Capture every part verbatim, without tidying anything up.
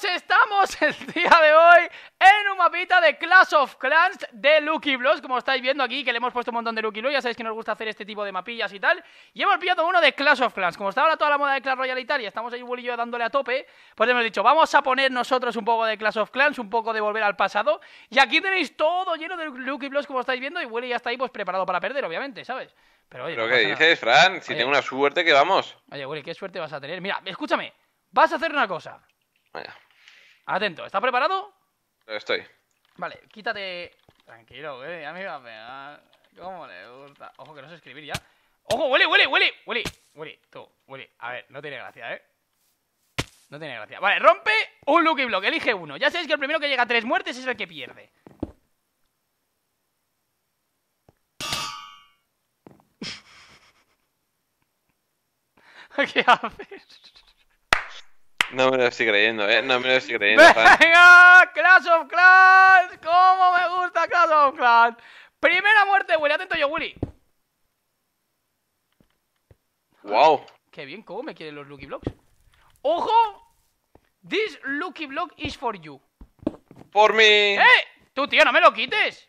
amigos, estamos el día de hoy en un mapita de Clash of Clans de Lucky Blocks, como estáis viendo aquí, que le hemos puesto un montón de Lucky Blocks. Ya sabéis que nos gusta hacer este tipo de mapillas y tal, y hemos pillado uno de Clash of Clans. Como está ahora toda la moda de Clash Royale y tal, y estamos ahí Willy y yo dándole a tope, pues hemos dicho, vamos a poner nosotros un poco de Clash of Clans, un poco de volver al pasado. Y aquí tenéis todo lleno de Lucky Blocks, como estáis viendo, y Willy ya está ahí pues preparado para perder, obviamente, ¿sabes? Pero oye, ¿pero qué dices, Fran? Si oye, tengo una suerte que vamos. Oye, Willy, ¿qué suerte vas a tener? Mira, escúchame, vas a hacer una cosa. Vaya. Atento, ¿estás preparado? Estoy. Vale, quítate. Tranquilo, Willy, ya me iba a pegar. ¿Cómo le gusta? Ojo, que no sé escribir ya. ¡Ojo, Willy, Willy, Willy! Willy, Willy, tú, Willy. A ver, no tiene gracia, ¿eh? No tiene gracia. Vale, rompe un Lucky Block, elige uno. Ya sabéis que el primero que llega a tres muertes es el que pierde. ¿Qué haces? No me lo estoy creyendo, eh. No me lo estoy creyendo. ¡Venga! ¡Clash of Clans! ¡Cómo me gusta Clash of Clans! Primera muerte, Willy. Atento yo, Willy. ¡Wow! ¡Qué bien! ¿Cómo me quieren los Lucky Blocks? ¡Ojo! This Lucky Block is for you. ¡Por mí! ¡Eh! ¡Tú, tío, no me lo quites!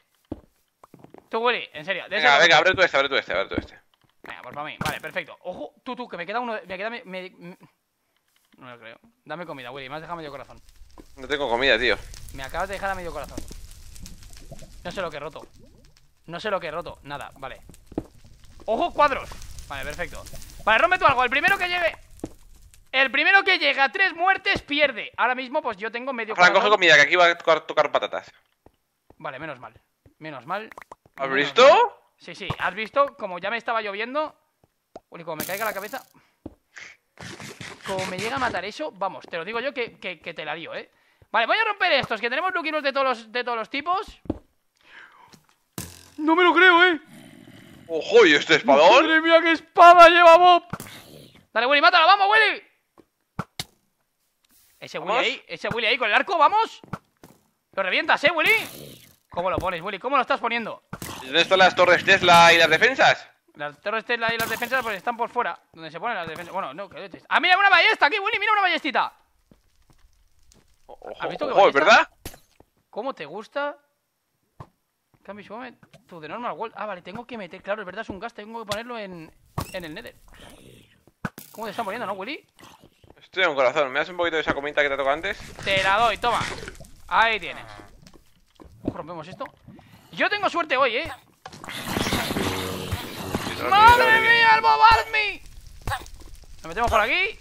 Tú, Willy, en serio. Venga, venga, abre tú este, abre tú este, abre tú este. Venga, por para mí. Vale, perfecto. Ojo, tú, tú, que me queda uno. De... Me queda. Me, me... No lo creo. Dame comida, Willy. Me has dejado medio corazón. No tengo comida, tío. Me acabas de dejar a medio corazón. No sé lo que he roto. No sé lo que he roto. Nada, vale. ¡Ojo, cuadros! Vale, perfecto. Vale, rompe tú algo. El primero que lleve. El primero que llega a tres muertes pierde. Ahora mismo, pues yo tengo medio corazón. Ahora coge comida, que aquí va a tocar, tocar patatas. Vale, menos mal. Menos mal. ¿Has visto? Mal. Sí, sí, has visto, como ya me estaba lloviendo. Willy, como me caiga la cabeza. Como me llega a matar eso, vamos, te lo digo yo que, que, que te la dio, ¿eh? Vale, voy a romper estos, que tenemos Lucky Blocks de todos los, de todos los tipos. No me lo creo, ¿eh? Ojo, ¿y este espadón? ¡Madre mía, qué espada lleva Bob! Dale, Willy, mátalo, vamos, Willy. Ese ¿Vamos? Willy ahí, ese Willy ahí con el arco, vamos. Lo revientas, ¿eh, Willy? ¿Cómo lo pones, Willy? ¿Cómo lo estás poniendo? ¿Dónde están las torres Tesla y las defensas? Las torres Tesla y las defensas pues están por fuera. Donde se ponen las defensas. Bueno, no, que... ¡Ah, mira una ballesta! ¡Aquí, Willy! ¡Mira una ballestita! Ojo, ¿has visto que ojo, ¿verdad? ¿Cómo te gusta? Cambio suave. Tu de normal world. Ah, vale, tengo que meter. Claro, es verdad, es un gas. Tengo que ponerlo en, en el Nether. ¿Cómo te están poniendo, no, Willy? Estoy en un corazón. ¿Me das un poquito de esa comida que te toca antes? Te la doy, toma. Ahí tienes. Ojo, rompemos esto. Yo tengo suerte hoy, ¿eh? ¡Madre mía, el Bob Army! Nos metemos por aquí.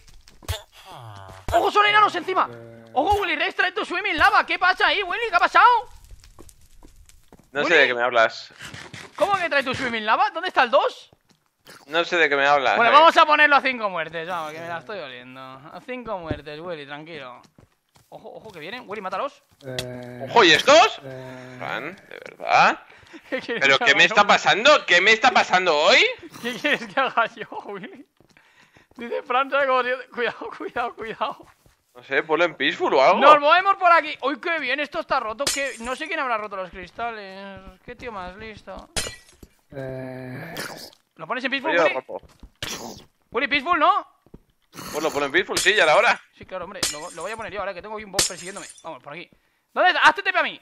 ¡Ojo, son enanos encima! ¡Ojo, Willyrex, trae tu swimming lava! ¿Qué pasa ahí, Willy? ¿Qué ha pasado? No Willy, sé de qué me hablas. ¿Cómo que trae tu swimming lava? ¿Dónde está el dos? No sé de qué me hablas. Bueno, vamos a ponerlo a cinco muertes, vamos, que me la estoy oliendo. A cinco muertes, Willy, tranquilo. Ojo, ojo, que vienen. Willy, mátalos. Eh... Ojo, ¿y estos? Eh... Fran, de verdad. ¿Qué ¿Pero que qué me está pasando? ¿Qué me está pasando hoy? ¿Qué quieres que haga yo, Willy? Dice Fran, ¿sabes cómo? Cuidado, cuidado, cuidado. No sé, ponlo en peaceful o algo. Nos movemos por aquí. Uy, qué bien, esto está roto. ¿Qué? No sé quién habrá roto los cristales. Qué tío más listo. Eh... ¿Lo pones en peaceful, Willy? Willy, peaceful, ¿no? Pues lo ponen en peaceful, sí, ya la hora. Sí, claro, hombre, lo, lo voy a poner yo ahora que tengo aquí un boss persiguiéndome. Vamos, por aquí. ¿Dónde está? Hazte T P a mí.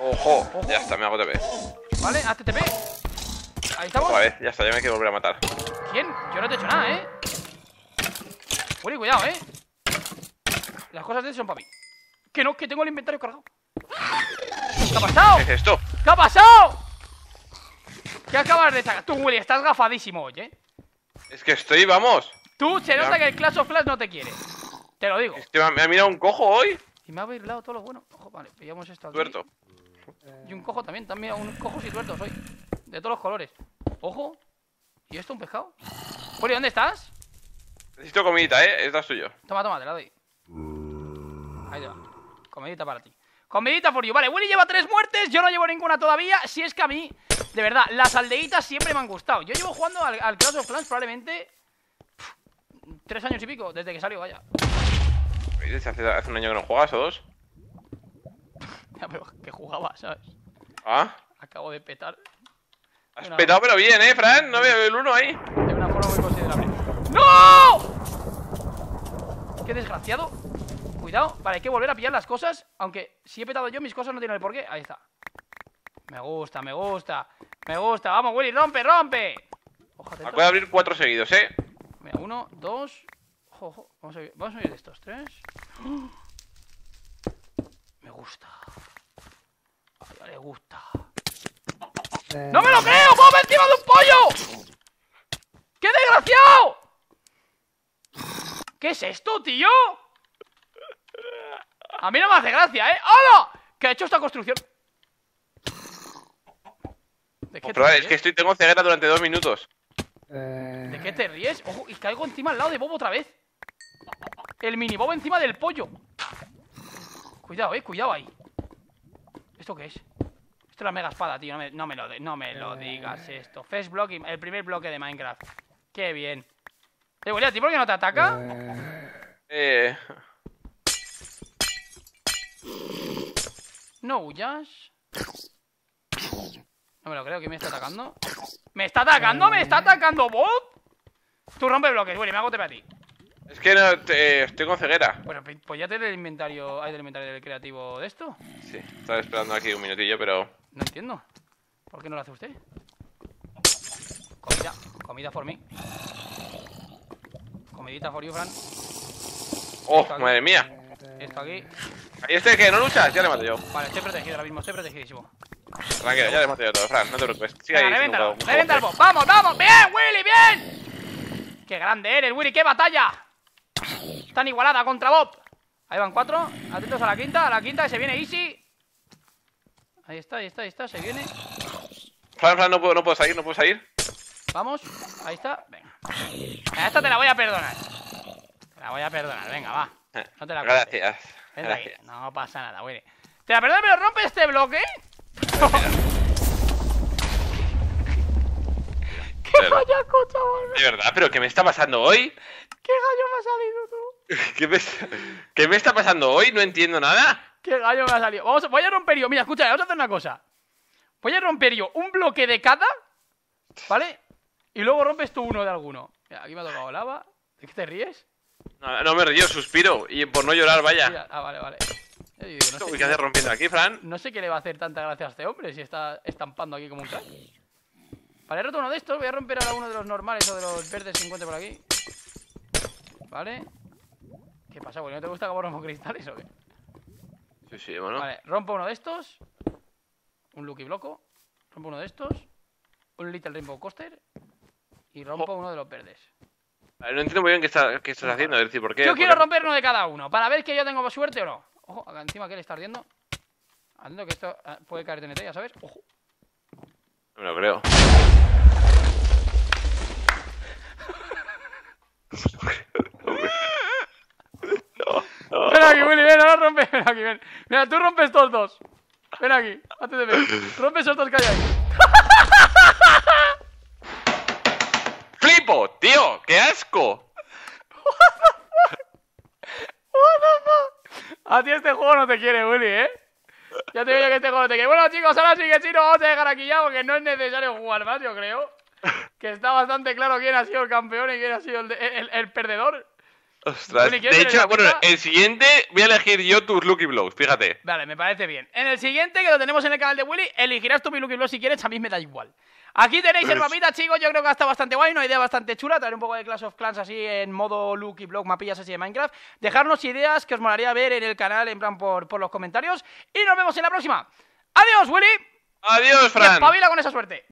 Ojo, Ojo, ya está, me hago T P. Vale, hazte T P. Ahí estamos. Vale, ya está, ya me quiero volver a matar. ¿Quién? Yo no te he hecho nada, eh. Willy, cuidado, eh. Las cosas de él son para mí. Que no, que tengo el inventario cargado. ¿Qué ha pasado? ¿Qué es esto? ¿Qué ha pasado? ¿Qué acabas de sacar? Tú, Willy, estás gafadísimo hoy, eh. Es que estoy, vamos. Tú, se nota que el Clash of Clans no te quiere. Te lo digo. Este, me ha mirado un cojo hoy. Y me ha bailado todo lo bueno. Ojo, vale, pillamos esto aquí. Tuerto. Y un cojo también, también unos cojos y tuertos hoy. De todos los colores. Ojo. ¿Y esto, un pescado? Willy, ¿dónde estás? Necesito comidita, eh. Esta es tuya. Toma, toma, te la doy. Ahí te va. Comidita para ti. Comidita por you. Vale, Willy lleva tres muertes. Yo no llevo ninguna todavía. Si es que a mí... De verdad, las aldeitas siempre me han gustado. Yo llevo jugando al, al Clash of Clans probablemente pff, tres años y pico, desde que salió, vaya. ¿Hace, hace un año que no juegas o dos? Ya, pero que jugaba, ¿sabes? Ah. Acabo de petar. Has una... petado pero bien, ¿eh, Fran? No veo el uno ahí. De una forma muy considerable. ¡No! Qué desgraciado. Cuidado. Vale, hay que volver a pillar las cosas. Aunque si he petado yo, mis cosas no tienen el porqué. Ahí está. Me gusta, me gusta. Me gusta. Vamos, Willy, rompe, rompe. Ojalá. Voy a abrir cuatro seguidos, eh. Mira, uno, dos. Ojo, ojo. Vamos a, vamos a abrir estos tres. ¡Oh! Me gusta. Ya le gusta. Eh... ¡No me lo creo! ¡Bob encima de un pollo! ¡Qué desgraciado! ¿Qué es esto, tío? A mí no me hace gracia, ¿eh? ¡Hola! ¿Qué ha hecho esta construcción? ¿De qué te ríes? Es que estoy, tengo ceguera durante dos minutos. Eh... ¿De qué te ríes? Ojo, y caigo encima al lado de Bob otra vez. El mini Bob encima del pollo. Cuidado, eh, cuidado ahí. ¿Esto qué es? Esto es la mega espada, tío. No me, no me, lo, no me lo digas esto. First block, el primer bloque de Minecraft. Qué bien. ¿Te huele a ti porque no te ataca? Eh. No huyas. No me lo creo, que me está atacando. ¿Me está atacando? ¿Me está atacando, Bob? Tú rompe bloques, Willy, me hago tepe a ti. Es que no, te, estoy con ceguera. Bueno, pues ya te del inventario. ¿Hay del inventario del creativo de esto? Sí, estaba esperando aquí un minutillo, pero. No entiendo. ¿Por qué no lo hace usted? Comida, comida por mí. Comidita for you, Fran. Oh, madre mía. Esto aquí. ¿Y este que no luchas? Ya le mato yo. Vale, estoy protegido ahora mismo, estoy protegidísimo. Tranquilo, ya le mato yo todo, Fran, no te preocupes. Sigue ahí. Revéntalo, revéntalo. Vamos, vamos, bien, Willy, bien. Qué grande eres, Willy, qué batalla. Están igualada contra Bob. Ahí van cuatro. Atentos a la quinta. A la quinta que se viene Easy. Ahí está, ahí está, ahí está. Se viene. Fran, Fran, no puedo, no puedo salir, no puedo salir. Vamos. Ahí está. Venga. A esta te la voy a perdonar. Te la voy a perdonar. Venga, va. No te la cuentes. Gracias. Vente aquí. No pasa nada, Willy. Te la perdono, pero rompe este bloque. ¡Qué payaco, chaval! De verdad, pero ¿qué me está pasando hoy? ¿Qué gallo me ha salido tú? ¿Qué, me, ¿Qué me está pasando hoy? No entiendo nada. ¿Qué gallo me ha salido? Vamos a, voy a romper yo. Mira, escucha, vamos a hacer una cosa. Voy a romper yo un bloque de cada, ¿vale? Y luego rompes tú uno de alguno. Mira, aquí me ha tocado lava. ¿De qué te ríes? No, no me río, suspiro. Y por no llorar, vaya. Mira, ah, vale, vale. Yo digo, no sé ¿Qué haces rompiendo aquí, Fran? No sé qué le va a hacer tanta gracia a este hombre si está estampando aquí como un crack. Vale, he roto uno de estos. Voy a romper ahora uno de los normales o de los verdes que encuentre por aquí. Vale. ¿Qué pasa, güey? ¿No te gusta que borramos cristales o qué? Sí, sí, bueno. Vale, rompo uno de estos. Un Lucky Bloco. Rompo uno de estos. Un Little Rainbow Coaster. Y rompo oh. uno de los verdes. Vale, no entiendo muy bien qué, está, qué estás haciendo. Es decir, ¿por qué? Yo quiero romper uno de cada uno. Para ver que yo tengo suerte o no. Ojo, acá encima que le está ardiendo. Ando que esto puede caer T N T, ya sabes. Ojo. No me lo creo. No, no. Ven aquí, Willy, ven, ahora rompe. Ven aquí, ven. Mira, tú rompes estos dos. Ven aquí, antes de ver. Rompe esos dos que hay ahí. ¡Flipo, tío! ¡Qué asco! What the fuck? What the fuck? A ti este juego no te quiere, Willy, ¿eh? Ya te digo que este juego no te quiere. Bueno, chicos, ahora sí que sí nos vamos a dejar aquí ya porque no es necesario jugar más, yo creo. Que está bastante claro quién ha sido el campeón y quién ha sido el, el, el perdedor. Ostras, Willy, de hecho, bueno, el siguiente voy a elegir yo tus Lucky Blocks, fíjate. Vale, me parece bien. En el siguiente, que lo tenemos en el canal de Willy, elegirás tú mi Lucky Blocks si quieres, a mí me da igual. Aquí tenéis el mapita, chicos, yo creo que ha estado bastante guay, una idea bastante chula, traer un poco de Clash of Clans así en modo Lucky Block, mapillas así de Minecraft. Dejarnos ideas que os molaría ver en el canal, en plan por, por los comentarios. Y nos vemos en la próxima. Adiós, Willy. Adiós, Fran. Y espabila con esa suerte.